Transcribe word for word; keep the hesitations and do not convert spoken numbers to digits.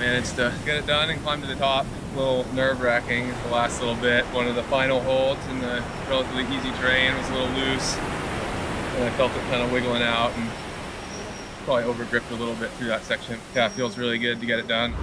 managed to get it done and climb to the top. A little nerve-wracking the last little bit. One of the final holds in the relatively easy terrain was a little loose, and I felt it kind of wiggling out and probably over-gripped a little bit through that section. Yeah, it feels really good to get it done.